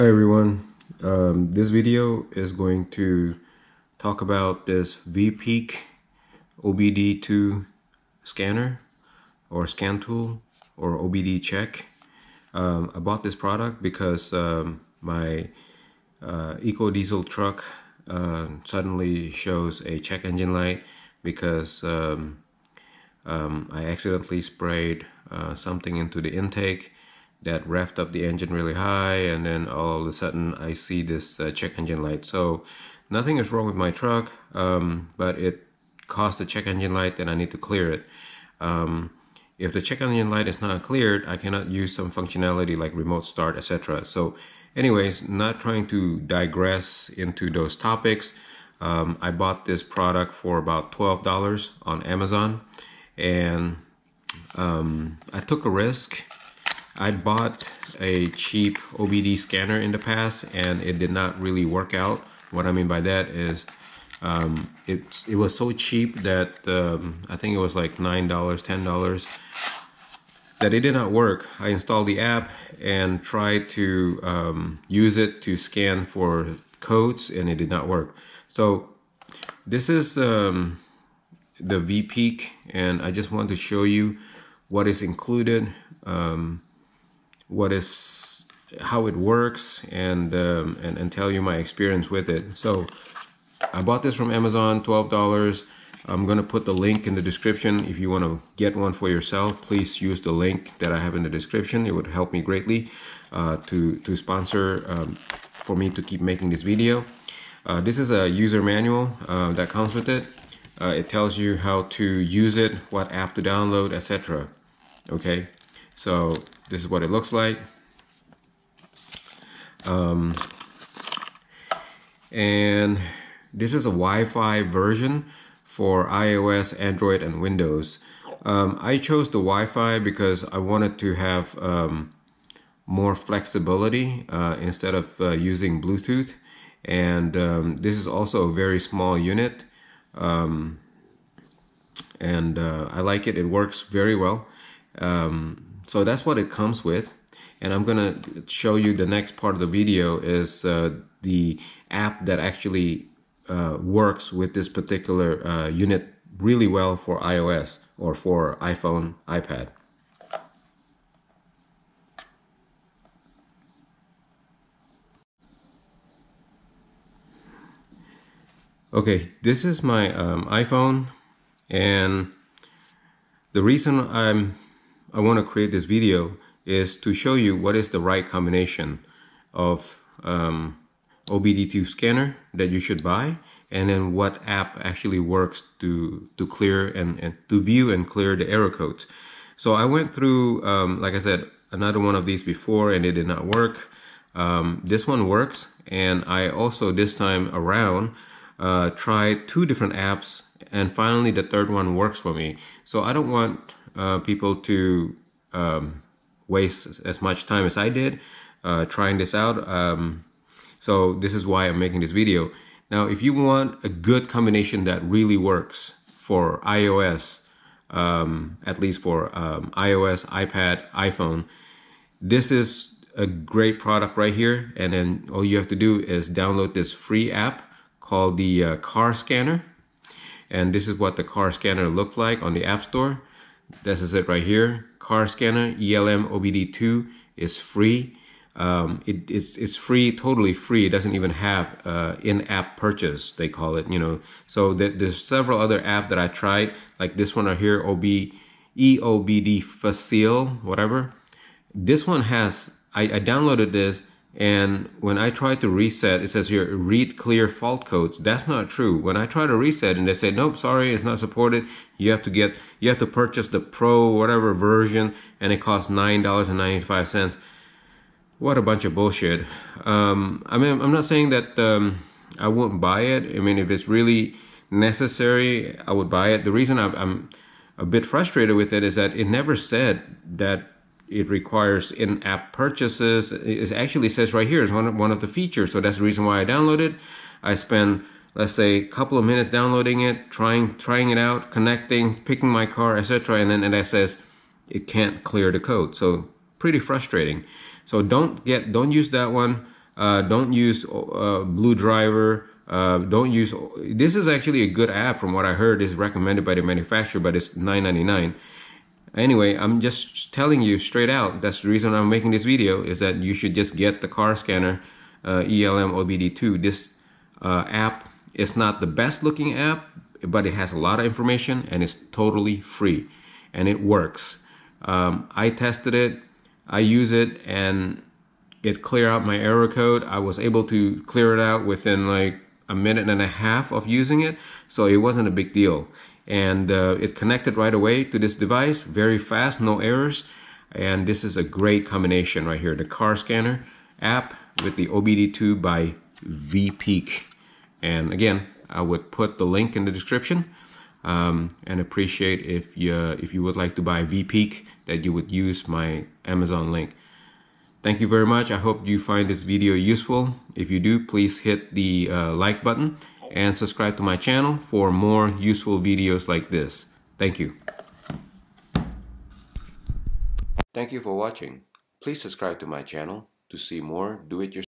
Hi everyone, this video is going to talk about this Veepeak OBD2 scanner or scan tool or OBD check. I bought this product because my Eco Diesel truck suddenly shows a check engine light because I accidentally sprayed something into the intake that revved up the engine really high, and then all of a sudden I see this check engine light. So nothing is wrong with my truck, but it caused the check engine light and I need to clear it. If the check engine light is not cleared, I cannot use some functionality like remote start, etc. So anyways, not trying to digress into those topics, I bought this product for about $12 on Amazon, and I took a risk. I bought a cheap OBD scanner in the past and it did not really work out. What I mean by that is it was so cheap that I think it was like $9, $10 that it did not work. I installed the app and tried to use it to scan for codes and it did not work. So this is the Veepeak, and I just want to show you what is included, how it works, and tell you my experience with it. So I bought this from Amazon, $12. I'm gonna put the link in the description. If you want to get one for yourself, please use the link that I have in the description. It would help me greatly to sponsor for me to keep making this video. This is a user manual that comes with it. It tells you how to use it, what app to download, etc. Okay, so this is what it looks like, and this is a Wi-Fi version for iOS, Android, and Windows. I chose the Wi-Fi because I wanted to have more flexibility instead of using Bluetooth, and this is also a very small unit, and I like it. It works very well. So that's what it comes with, and I'm gonna show you the next part of the video is the app that actually works with this particular unit really well for iOS or for iPhone, iPad. Okay, this is my iPhone, and the reason I want to create this video is to show you what is the right combination of OBD2 scanner that you should buy, and then what app actually works to clear and to view and clear the error codes. So I went through, like I said, another one of these before and it did not work. This one works, and I also this time around tried two different apps, and finally the third one works for me. So I don't want people to waste as much time as I did trying this out, so this is why I'm making this video. Now if you want a good combination that really works for iOS, at least for iOS, iPad, iPhone, this is a great product right here, and then all you have to do is download this free app called the Car Scanner, and this is what the Car Scanner looked like on the App Store. This is it right here. Car Scanner ELM OBD2 is free. It's free, totally free. It doesn't even have in-app purchase, they call it, you know. So there's several other apps that I tried, like this one right here, EOBD Facile, whatever. This one has, I downloaded this, and when I try to reset, it says here, read clear fault codes. That's not true. When I try to reset and they say, nope, sorry, it's not supported. You have to purchase the pro whatever version, and it costs $9.95. What a bunch of bullshit. I mean, I'm not saying that I won't buy it. I mean, if it's really necessary, I would buy it. The reason I'm a bit frustrated with it is that it never said that it requires in-app purchases. It actually says right here is one of the features. So that's the reason why I downloaded. I spent, let's say, a couple of minutes downloading it, trying it out, connecting, picking my car, etc. And then that says it can't clear the code. So pretty frustrating. So don't use that one. Don't use BlueDriver. Don't use, this is actually a good app from what I heard. It's recommended by the manufacturer, but it's $9.99. Anyway, I'm just telling you straight out, that's the reason I'm making this video, is that you should just get the Car Scanner ELM OBD2. This app is not the best looking app, but it has a lot of information and it's totally free and it works. I tested it, I use it, and it cleared out my error code. I was able to clear it out within like a minute and a half of using it, so it wasn't a big deal. And it connected right away to this device, very fast, no errors. And this is a great combination right here, the Car Scanner app with the OBD2 by Veepeak. And again, I would put the link in the description, and appreciate if you would like to buy Veepeak, that you would use my Amazon link. Thank you very much. I hope you find this video useful. If you do, please hit the like button and subscribe to my channel for more useful videos like this. Thank you. Thank you for watching. Please subscribe to my channel to see more do-it-yourself.